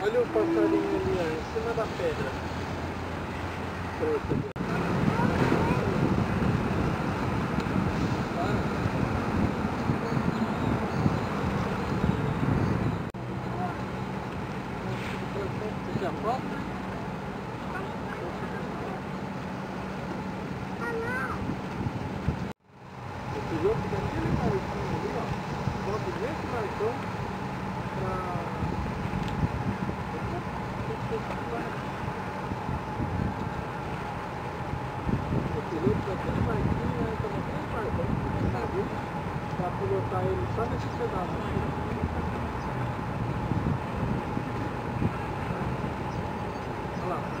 Olha o passarinho ali, ó, em cima da pedra. Pronto. Pilotar ele só nesse pedaço aqui. Olha lá.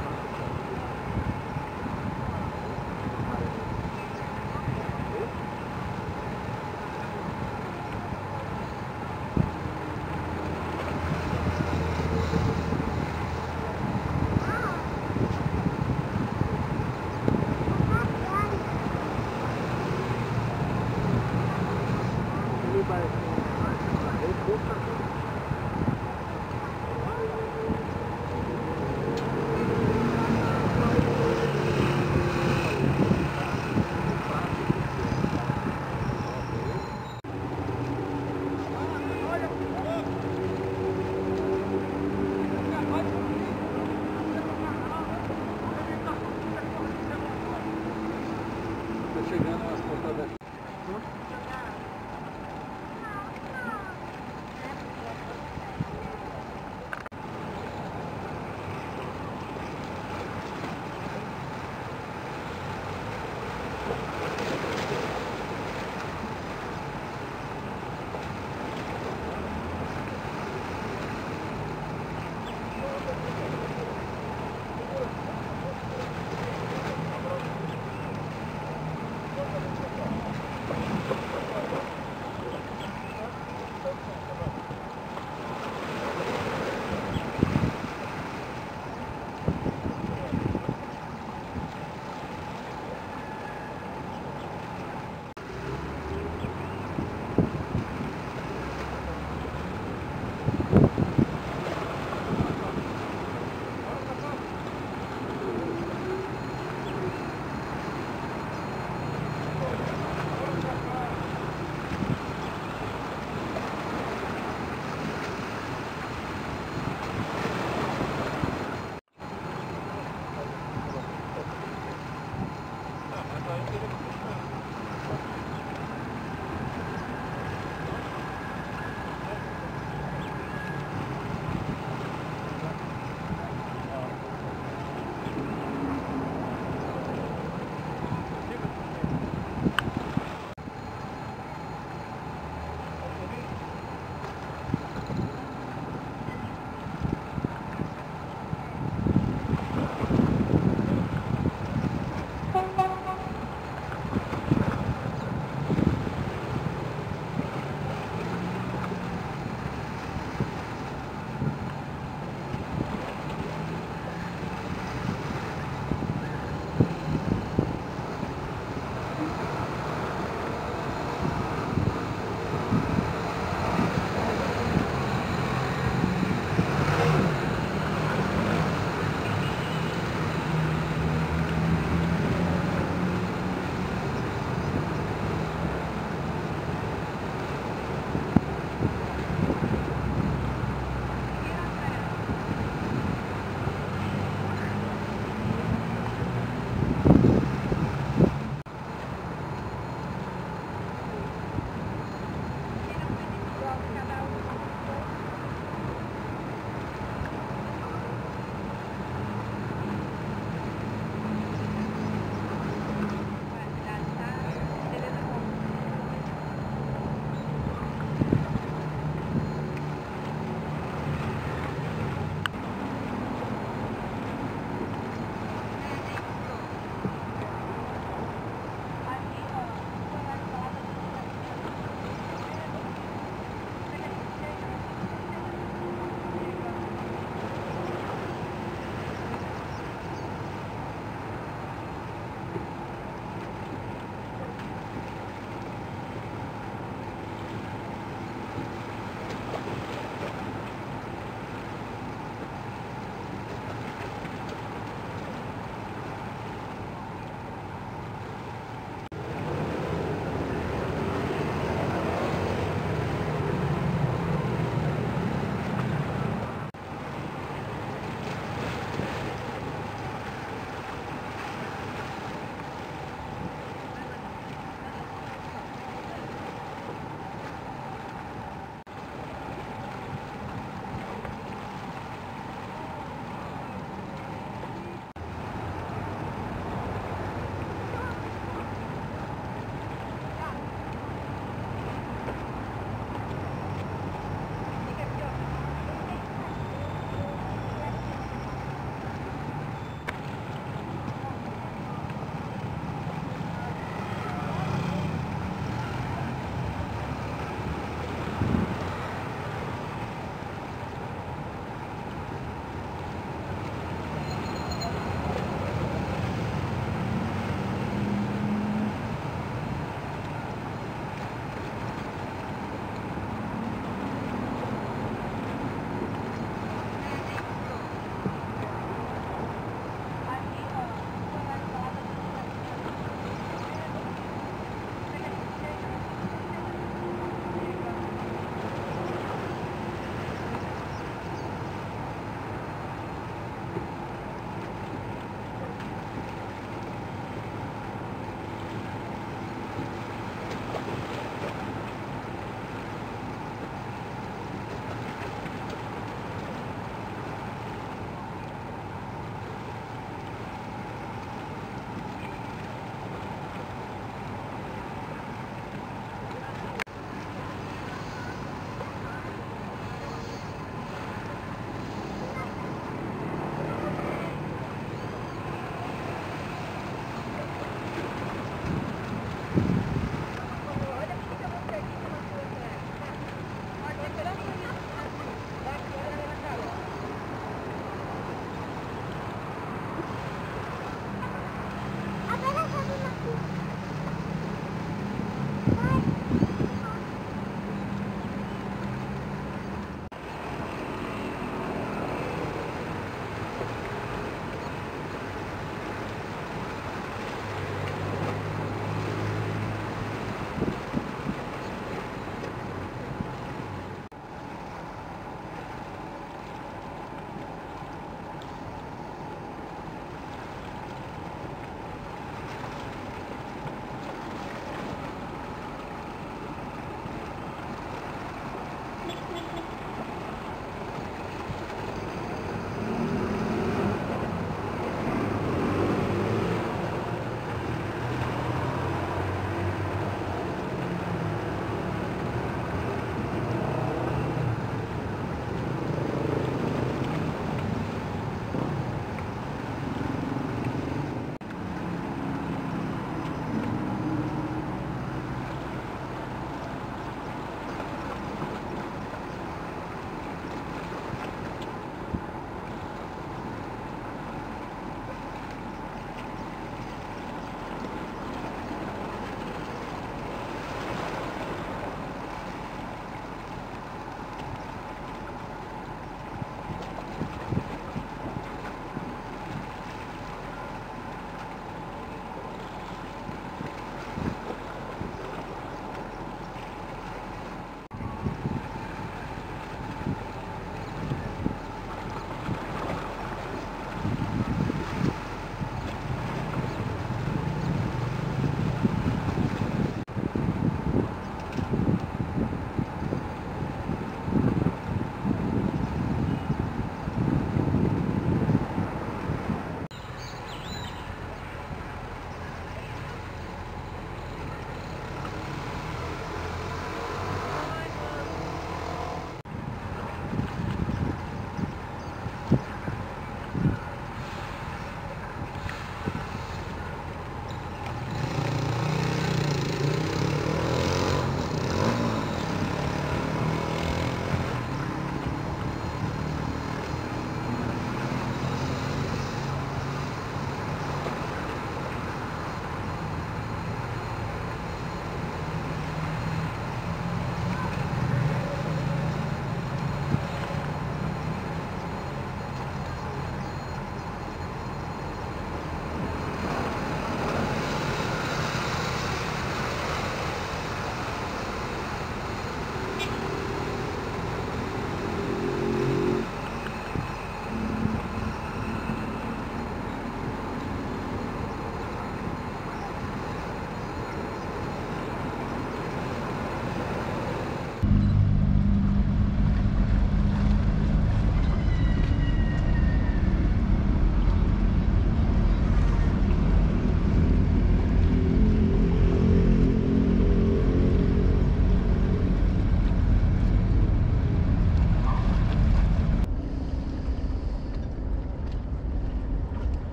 Chegando nas portas daqui.